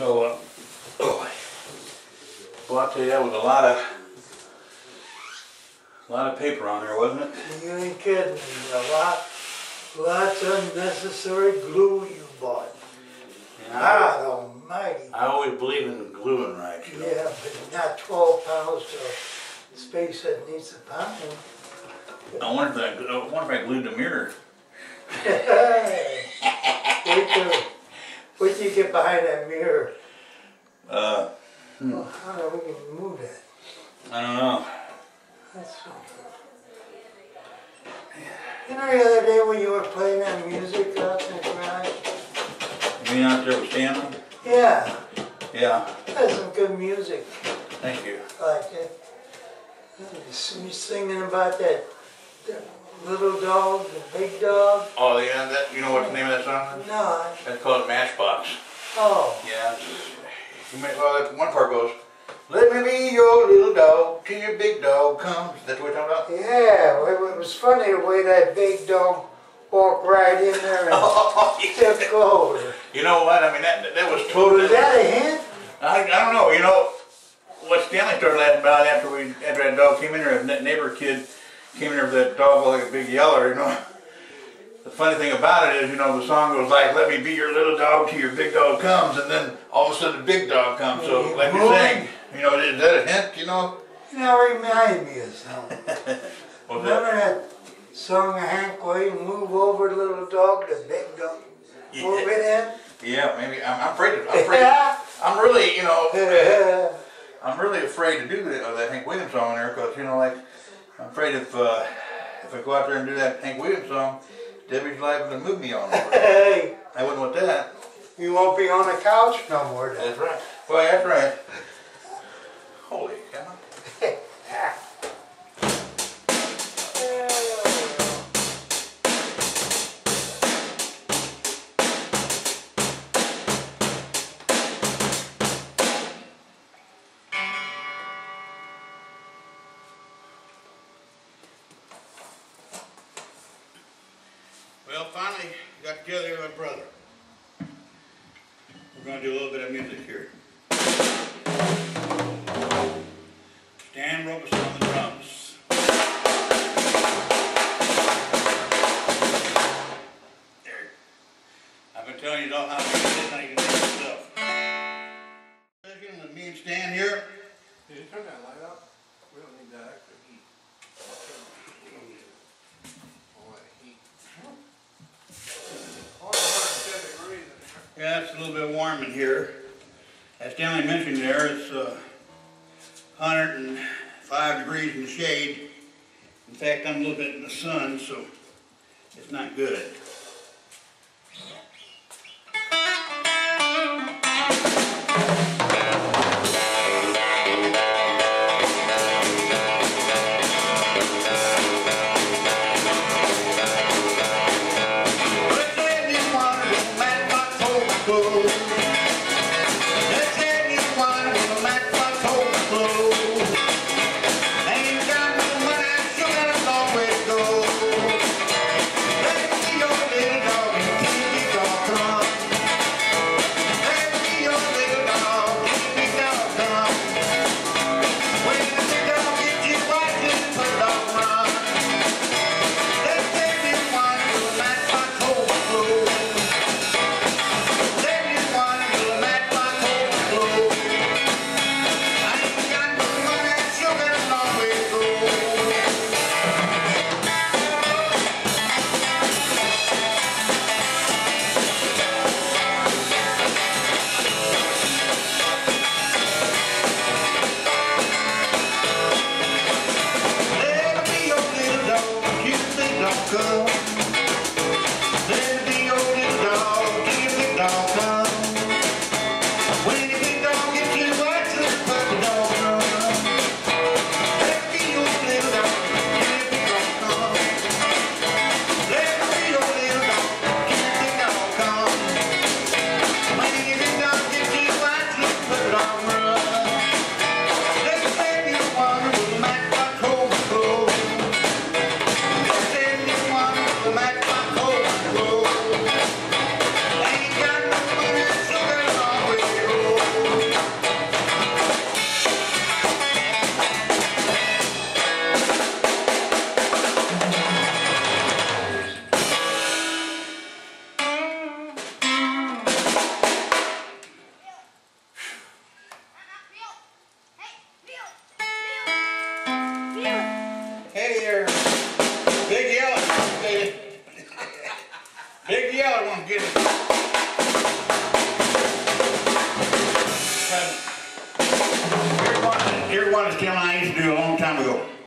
So, well, I'll tell you, that was a lot of paper on there, wasn't it? You ain't kidding me. Lots of unnecessary glue you bought. God almighty. I always believe in gluing right, you know. Yeah, but not 12 pounds to space that needs a pound. I wonder if I glued the mirror. Wait till you get behind that mirror. Well, how do we even move that? I don't know. That's so cool. You know the other day when you were playing that music out in the garage? You mean out there with Stanley? Yeah. Yeah. That's some good music. Thank you. Like that. You singing about that. Little dog, the big dog. Oh yeah, that, you know what the name of that song is? No. That's called Matchbox. Oh. Yeah. Well, that one part goes, let me be your little dog till your big dog comes. That's what we're talking about? Yeah, well, it was funny the way that big dog walked right in there and took over. You know what, I mean, that was totally... Was that a hint? I don't know, you know, what Stanley started laughing about after that dog came in there, that neighbor kid came in here with that dog like a big yeller, you know. The funny thing about it is, you know, the song goes like, let me be your little dog till your big dog comes, and then all of a sudden the big dog comes. So, like you're saying, you know, is that a hint, you know? You know, it reminded me of something. Remember that song of Hank Williams, move over little dog to big dog? Yeah. Move it in? Yeah, maybe. I'm afraid of it. I'm really, you know, I'm really afraid to do that Hank Williams song in there because, you know, like, I'm afraid if I go out there and do that Hank Williams song, Debbie's life is going to move me on over. Hey! I wouldn't want that. You won't be on the couch no more. That's right. Well, that's right. Holy cow. Well, finally got together here with my brother. We're going to do a little bit of music here. Stan Robison on the drums. There. I've been telling you all how to do this, how you can do it yourself. With me and Stan here. Did you turn that light up? We don't need that extra heat. Yeah, it's a little bit warm in here. As Stanley mentioned there, it's 105 degrees in the shade. In fact, I'm a little bit in the sun, so it's not good. Big yellow one, get it. Here's one that Jim and I used to do a long time ago.